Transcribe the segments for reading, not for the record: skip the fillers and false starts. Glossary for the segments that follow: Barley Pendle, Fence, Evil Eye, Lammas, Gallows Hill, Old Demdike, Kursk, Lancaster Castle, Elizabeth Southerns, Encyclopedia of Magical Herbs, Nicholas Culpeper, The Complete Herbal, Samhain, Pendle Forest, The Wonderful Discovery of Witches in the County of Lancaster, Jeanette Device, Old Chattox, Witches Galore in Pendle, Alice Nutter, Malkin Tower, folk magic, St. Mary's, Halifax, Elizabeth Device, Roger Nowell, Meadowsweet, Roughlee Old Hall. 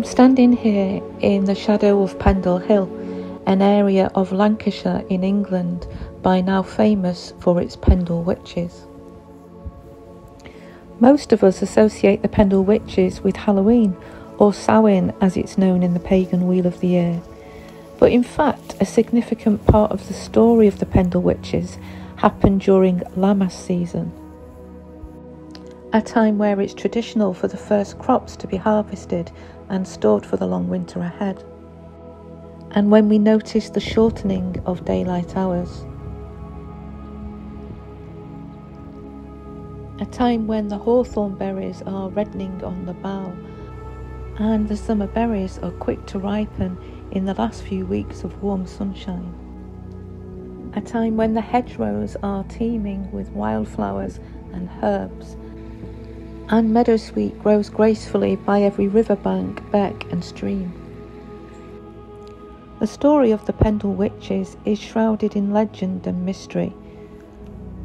I'm standing here in the shadow of Pendle Hill, an area of Lancashire in England by now famous for its Pendle witches. Most of us associate the Pendle witches with Halloween, or Samhain as it's known in the pagan Wheel of the Year. But in fact, a significant part of the story of the Pendle witches happened during Lammas season, a time where it's traditional for the first crops to be harvested and stored for the long winter ahead, and when we notice the shortening of daylight hours. A time when the hawthorn berries are reddening on the bough and the summer berries are quick to ripen in the last few weeks of warm sunshine. A time when the hedgerows are teeming with wildflowers and herbs and meadowsweet grows gracefully by every riverbank, beck and stream. The story of the Pendle witches is shrouded in legend and mystery.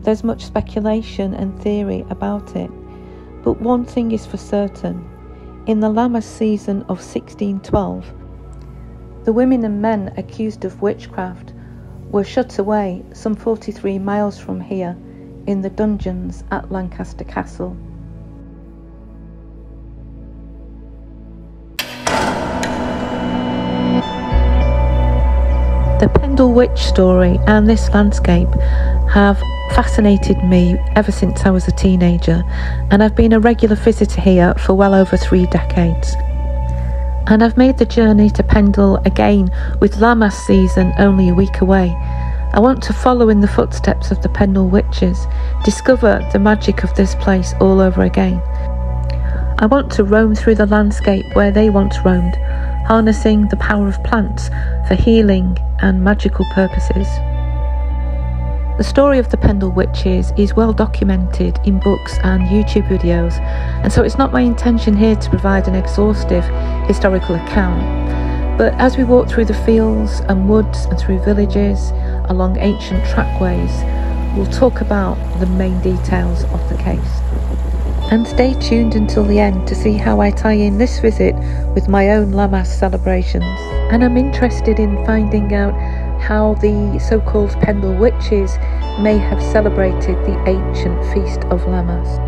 There's much speculation and theory about it, but one thing is for certain. In the Lammas season of 1612, the women and men accused of witchcraft were shut away some 43 miles from here in the dungeons at Lancaster Castle. The Pendle witch story and this landscape have fascinated me ever since I was a teenager, and I've been a regular visitor here for well over 3 decades. And I've made the journey to Pendle again with Lammas season only a week away. I want to follow in the footsteps of the Pendle witches, discover the magic of this place all over again. I want to roam through the landscape where they once roamed, harnessing the power of plants for healing and magical purposes. The story of the Pendle witches is well documented in books and YouTube videos, and so it's not my intention here to provide an exhaustive historical account. But as we walk through the fields and woods and through villages along ancient trackways, we'll talk about the main details of the case. And stay tuned until the end to see how I tie in this visit with my own Lammas celebrations. And I'm interested in finding out how the so-called Pendle witches may have celebrated the ancient feast of Lammas.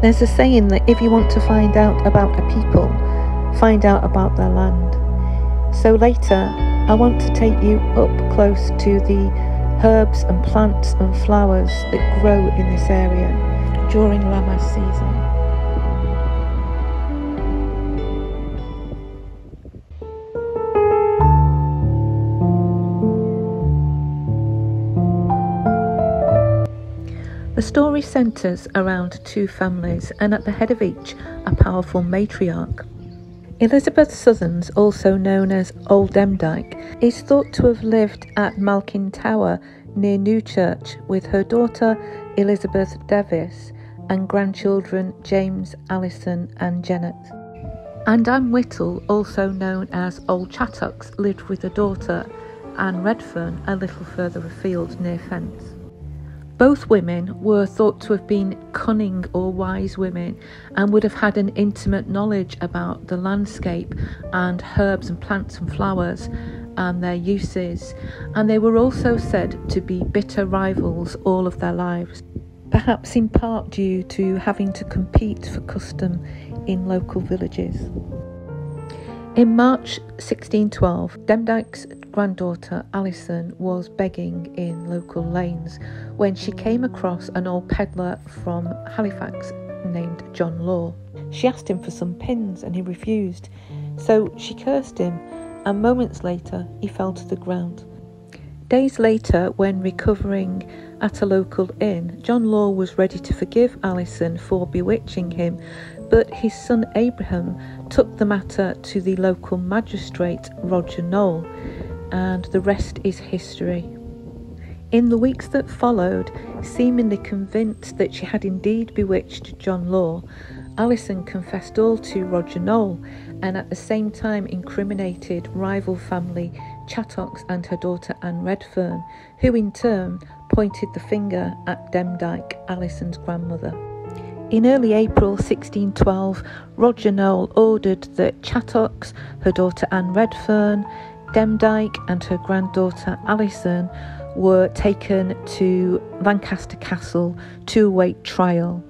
There's a saying that if you want to find out about a people, find out about their land. So later, I want to take you up close to the herbs and plants and flowers that grow in this area during Lammas season. The story centres around 2 families, and at the head of each, a powerful matriarch. Elizabeth Southerns, also known as Old Demdike, is thought to have lived at Malkin Tower near Newchurch with her daughter Elizabeth Device and grandchildren James, Alison and Janet. And Anne Whittle, also known as Old Chattox, lived with her daughter Anne Redfern a little further afield near Fence. Both women were thought to have been cunning or wise women and would have had an intimate knowledge about the landscape and herbs and plants and flowers and their uses, and they were also said to be bitter rivals all of their lives, perhaps in part due to having to compete for custom in local villages. In March 1612, Demdike's granddaughter Alison was begging in local lanes when she came across an old peddler from Halifax named John Law. She asked him for some pins and he refused, so she cursed him, and moments later he fell to the ground. Days later, when recovering at a local inn, John Law was ready to forgive Alison for bewitching him, but his son Abraham took the matter to the local magistrate Roger Nowell, and the rest is history. In the weeks that followed, seemingly convinced that she had indeed bewitched John Law, Alison confessed all to Roger Nowell, and at the same time incriminated rival family Chattox and her daughter Anne Redfern, who in turn pointed the finger at Demdike, Alison's grandmother. In early April 1612, Roger Nowell ordered that Chattox, her daughter Anne Redfern, Demdike and her granddaughter Alison were taken to Lancaster Castle to await trial,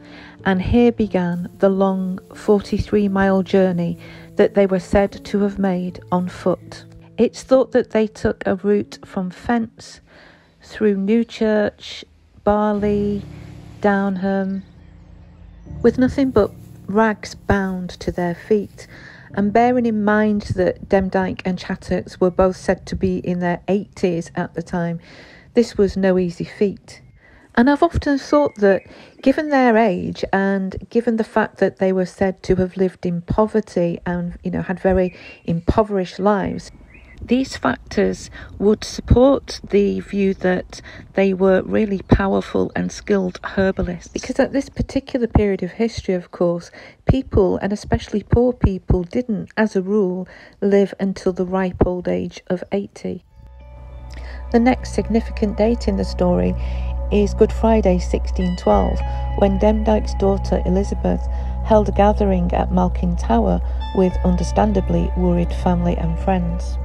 and here began the long 43-mile journey that they were said to have made on foot. It's thought that they took a route from Fence through Newchurch, Barley, Downham, with nothing but rags bound to their feet, and bearing in mind that Demdike and Chattox were both said to be in their 80s at the time, this was no easy feat. And I've often thought that, given their age and given the fact that they were said to have lived in poverty and, had very impoverished lives, these factors would support the view that they were really powerful and skilled herbalists. Because at this particular period of history, of course, people, and especially poor people, didn't, as a rule, live until the ripe old age of 80. The next significant date in the story is Good Friday 1612, when Demdike's daughter Elizabeth held a gathering at Malkin Tower with understandably worried family and friends.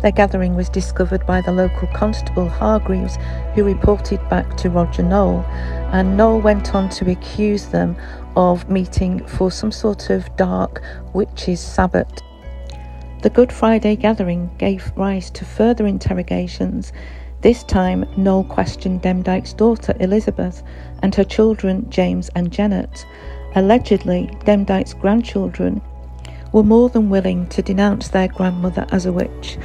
Their gathering was discovered by the local constable Hargreaves, who reported back to Roger Nowell, and Nowell went on to accuse them of meeting for some sort of dark witches' sabbat. The Good Friday gathering gave rise to further interrogations. This time Nowell questioned Demdike's daughter Elizabeth and her children James and Janet. Allegedly, Demdike's grandchildren were more than willing to denounce their grandmother as a witch.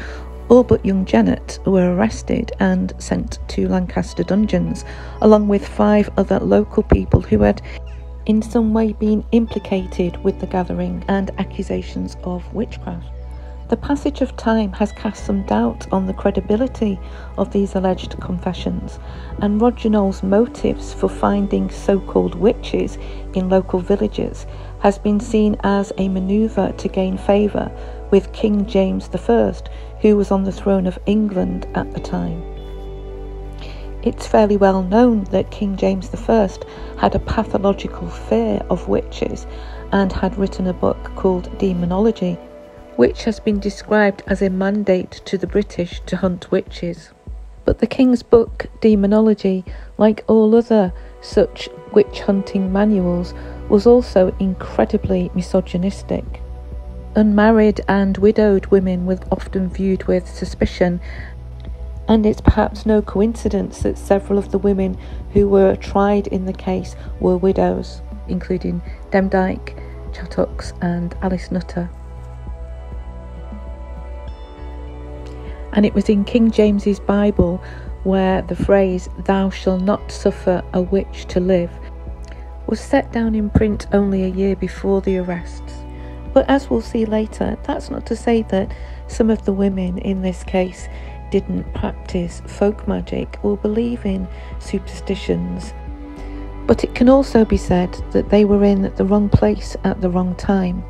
All but young Janet were arrested and sent to Lancaster dungeons, along with 5 other local people who had in some way been implicated with the gathering and accusations of witchcraft. The passage of time has cast some doubt on the credibility of these alleged confessions, and Roger Nowell's motives for finding so-called witches in local villages has been seen as a manoeuvre to gain favour with King James I, who was on the throne of England at the time. It's fairly well known that King James I had a pathological fear of witches and had written a book called Demonology, which has been described as a mandate to the British to hunt witches. But the King's book Demonology, like all other such witch-hunting manuals, was also incredibly misogynistic. Unmarried and widowed women were often viewed with suspicion, and it's perhaps no coincidence that several of the women who were tried in the case were widows, including Demdike, Chattox and Alice Nutter. And it was in King James's Bible where the phrase "thou shall not suffer a witch to live" was set down in print only a year before the arrests. But as we'll see later, that's not to say that some of the women in this case didn't practice folk magic or believe in superstitions. But it can also be said that they were in the wrong place at the wrong time,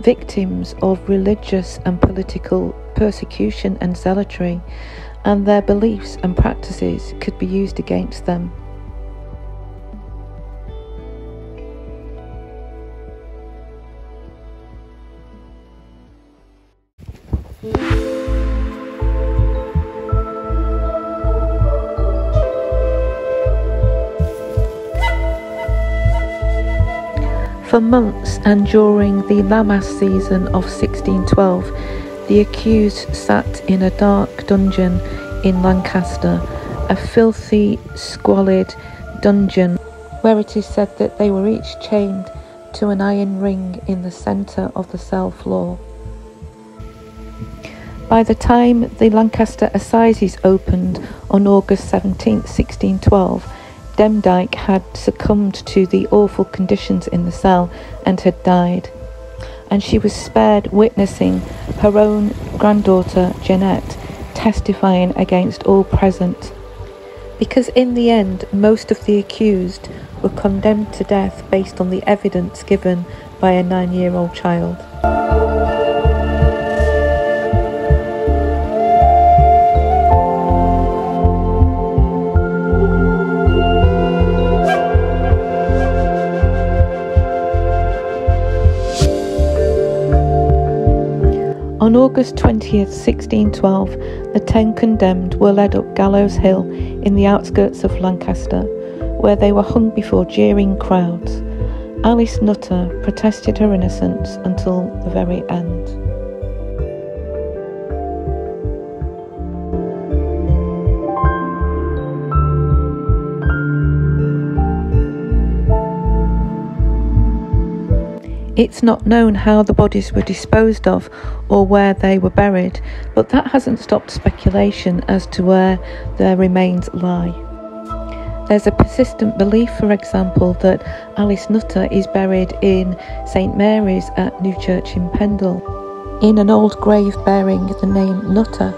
victims of religious and political persecution and zealotry, and their beliefs and practices could be used against them. For months and during the Lammas season of 1612, the accused sat in a dark dungeon in Lancaster, a filthy, squalid dungeon where it is said that they were each chained to an iron ring in the centre of the cell floor. By the time the Lancaster Assizes opened on August 17, 1612, Demdike had succumbed to the awful conditions in the cell and had died, and she was spared witnessing her own granddaughter Jeanette testifying against all present, because in the end most of the accused were condemned to death based on the evidence given by a 9-year-old child. On August 20th, 1612, the 10 condemned were led up Gallows Hill in the outskirts of Lancaster, where they were hung before jeering crowds. Alice Nutter protested her innocence until the very end. It's not known how the bodies were disposed of or where they were buried, but that hasn't stopped speculation as to where their remains lie. There's a persistent belief, for example, that Alice Nutter is buried in St. Mary's at Newchurch-in-Pendle, in an old grave bearing the name Nutter,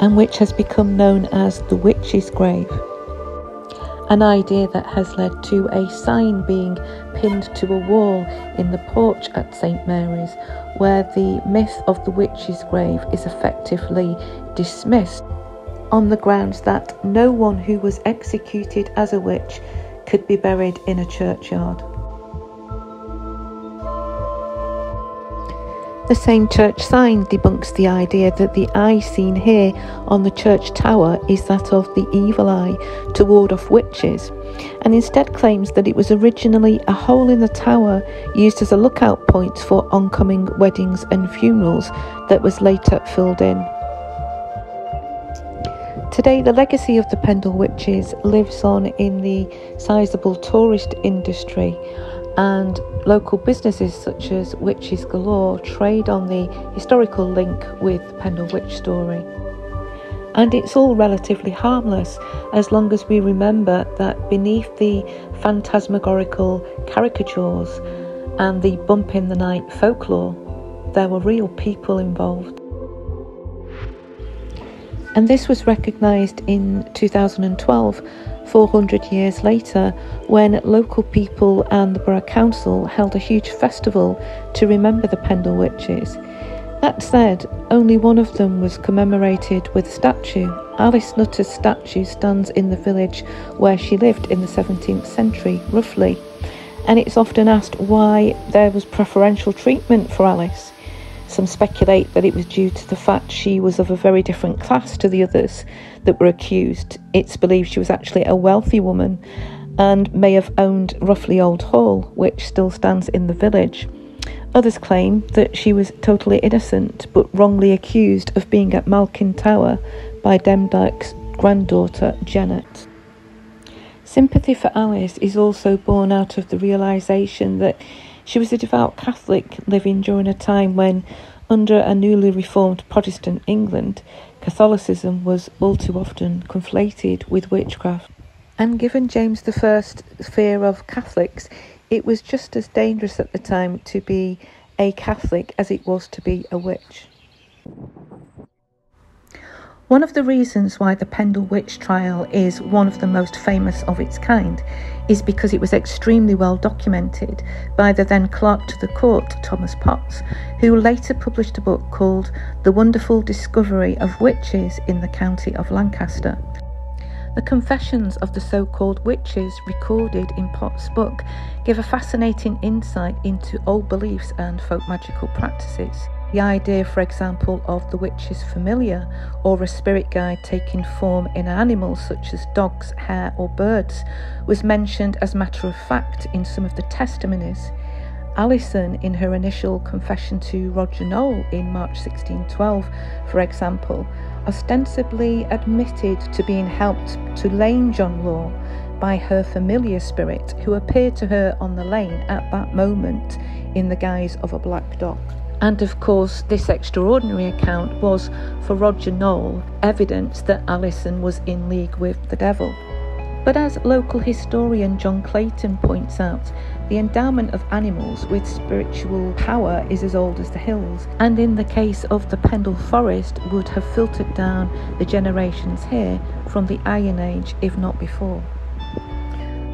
and which has become known as the Witch's Grave. An idea that has led to a sign being pinned to a wall in the porch at St. Mary's, where the myth of the witch's grave is effectively dismissed on the grounds that no one who was executed as a witch could be buried in a churchyard. The same church sign debunks the idea that the eye seen here on the church tower is that of the evil eye to ward off witches, and instead claims that it was originally a hole in the tower used as a lookout point for oncoming weddings and funerals that was later filled in. Today, the legacy of the Pendle witches lives on in the sizable tourist industry, and local businesses such as Witches Galore trade on the historical link with the Pendle witch story. And it's all relatively harmless, as long as we remember that beneath the phantasmagorical caricatures and the bump in the night folklore, there were real people involved. And this was recognised in 2012, 400 years later, when local people and the Borough Council held a huge festival to remember the Pendle witches. That said, only one of them was commemorated with a statue. Alice Nutter's statue stands in the village where she lived in the 17th century, roughly, and it's often asked why there was preferential treatment for Alice. Some speculate that it was due to the fact she was of a very different class to the others that were accused. It's believed she was actually a wealthy woman and may have owned Roughly Old Hall, which still stands in the village. Others claim that she was totally innocent but wrongly accused of being at Malkin Tower by Demdike's granddaughter Janet. Sympathy for Alice is also born out of the realisation that she was a devout Catholic living during a time when, under a newly reformed Protestant England, Catholicism was all too often conflated with witchcraft. And given James I's fear of Catholics, it was just as dangerous at the time to be a Catholic as it was to be a witch. One of the reasons why the Pendle Witch Trial is one of the most famous of its kind is because it was extremely well documented by the then clerk to the court, Thomas Potts, who later published a book called The Wonderful Discovery of Witches in the County of Lancaster. The confessions of the so-called witches recorded in Potts' book give a fascinating insight into old beliefs and folk magical practices. The idea, for example, of the witch's familiar or a spirit guide taking form in animals such as dogs, hare or birds was mentioned as matter of fact in some of the testimonies. Alison, in her initial confession to Roger Nowell in March 1612, for example, ostensibly admitted to being helped to lame John Law by her familiar spirit who appeared to her on the lane at that moment in the guise of a black dog. And of course, this extraordinary account was, for Roger Nowell, evidence that Alison was in league with the devil. But as local historian John Clayton points out, the endowment of animals with spiritual power is as old as the hills, and in the case of the Pendle Forest would have filtered down the generations here from the Iron Age, if not before.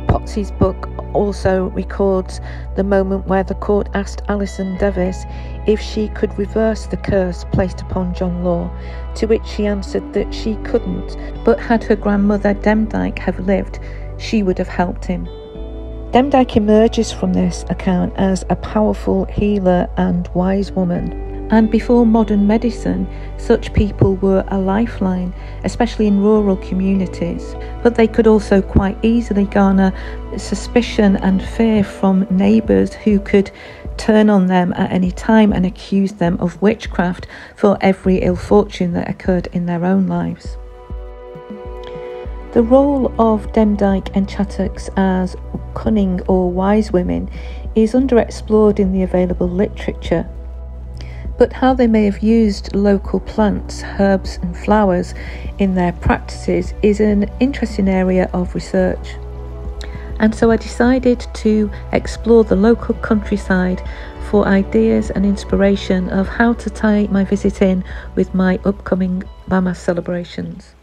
Potts's book also records the moment where the court asked Alison Device if she could reverse the curse placed upon John Law, to which she answered that she couldn't, but had her grandmother Demdike have lived, she would have helped him. Demdike emerges from this account as a powerful healer and wise woman, and before modern medicine, such people were a lifeline, especially in rural communities. But they could also quite easily garner suspicion and fear from neighbours who could turn on them at any time and accuse them of witchcraft for every ill fortune that occurred in their own lives. The role of Demdike and Chattox as cunning or wise women is underexplored in the available literature, but how they may have used local plants, herbs and flowers in their practices is an interesting area of research. And so I decided to explore the local countryside for ideas and inspiration of how to tie my visit in with my upcoming Bamas celebrations.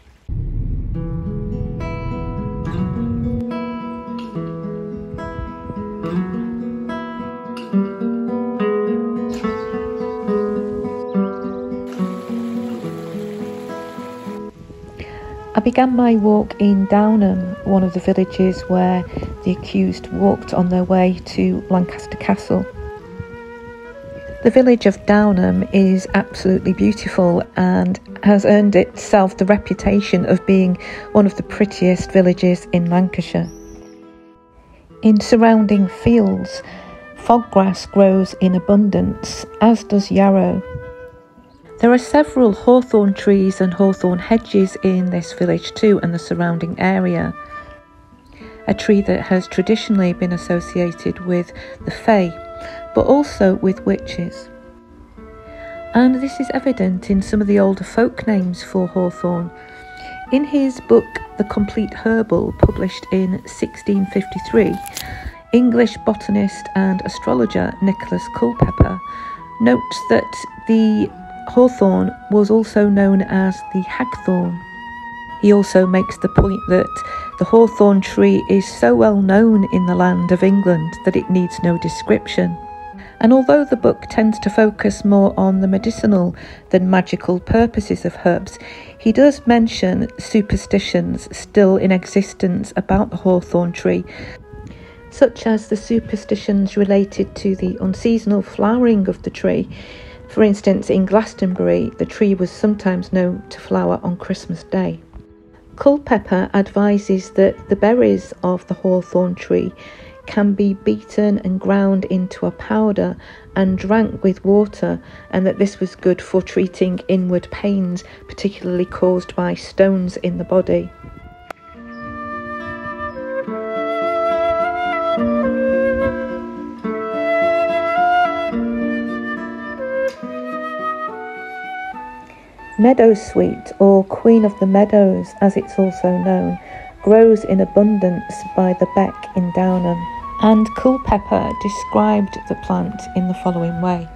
I began my walk in Downham, one of the villages where the accused walked on their way to Lancaster Castle. The village of Downham is absolutely beautiful and has earned itself the reputation of being one of the prettiest villages in Lancashire. In surrounding fields, foggrass grows in abundance, as does yarrow. There are several hawthorn trees and hawthorn hedges in this village too, and the surrounding area. A tree that has traditionally been associated with the fae, but also with witches. And this is evident in some of the older folk names for hawthorn. In his book, The Complete Herbal, published in 1653, English botanist and astrologer Nicholas Culpeper notes that the hawthorn was also known as the hagthorn. He also makes the point that the hawthorn tree is so well known in the land of England that it needs no description. And although the book tends to focus more on the medicinal than magical purposes of herbs, he does mention superstitions still in existence about the hawthorn tree, such as the superstitions related to the unseasonal flowering of the tree. For instance, in Glastonbury, the tree was sometimes known to flower on Christmas Day. Culpeper advises that the berries of the hawthorn tree can be beaten and ground into a powder and drank with water, and that this was good for treating inward pains, particularly caused by stones in the body. Meadowsweet, or Queen of the Meadows as it's also known, grows in abundance by the beck in Downham, and Culpeper described the plant in the following way.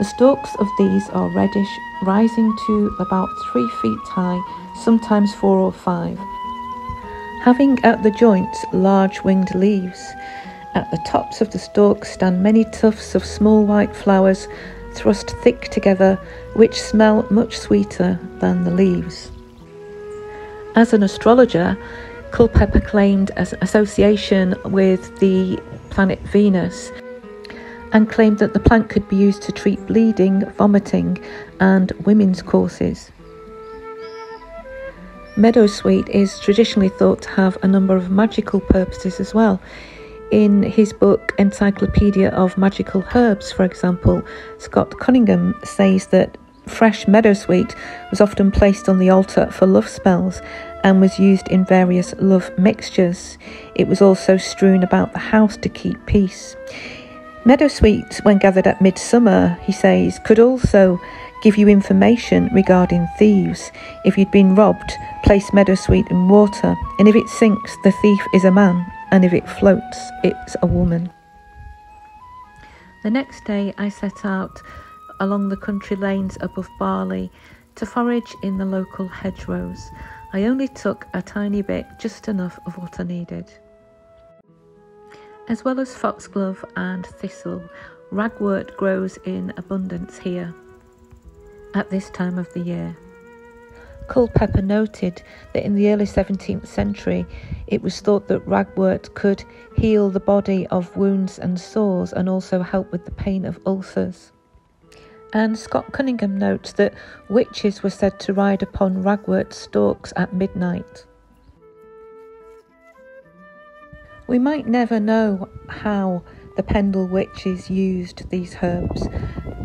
The stalks of these are reddish, rising to about 3 feet high, sometimes 4 or 5, having at the joints large winged leaves. At the tops of the stalks stand many tufts of small white flowers, thrust thick together, which smell much sweeter than the leaves. As an astrologer, Culpeper claimed an association with the planet Venus and claimed that the plant could be used to treat bleeding, vomiting and women's courses. Meadowsweet is traditionally thought to have a number of magical purposes as well. In his book Encyclopedia of Magical Herbs, for example, Scott Cunningham says that fresh meadowsweet was often placed on the altar for love spells and was used in various love mixtures. It was also strewn about the house to keep peace. Meadowsweet, when gathered at midsummer, he says, could also give you information regarding thieves. If you'd been robbed, place meadowsweet in water, and if it sinks, the thief is a man, and if it floats, it's a woman. The next day I set out along the country lanes above Barley to forage in the local hedgerows. I only took a tiny bit, just enough of what I needed. As well as foxglove and thistle, ragwort grows in abundance here at this time of the year. Culpeper noted that in the early 17th century it was thought that ragwort could heal the body of wounds and sores and also help with the pain of ulcers. And Scott Cunningham notes that witches were said to ride upon ragwort stalks at midnight. We might never know how the Pendle witches used these herbs,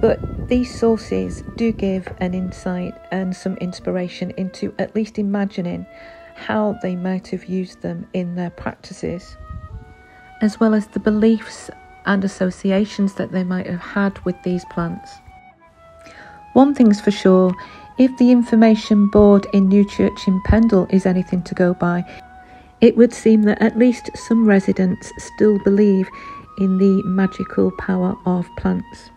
but these sources do give an insight and some inspiration into at least imagining how they might have used them in their practices, as well as the beliefs and associations that they might have had with these plants. One thing's for sure, if the information board in Newchurch-in-Pendle is anything to go by, it would seem that at least some residents still believe in the magical power of plants.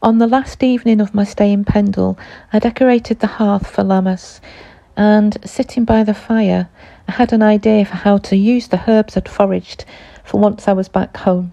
On the last evening of my stay in Pendle, I decorated the hearth for Lammas, and sitting by the fire, I had an idea for how to use the herbs I'd foraged for once I was back home.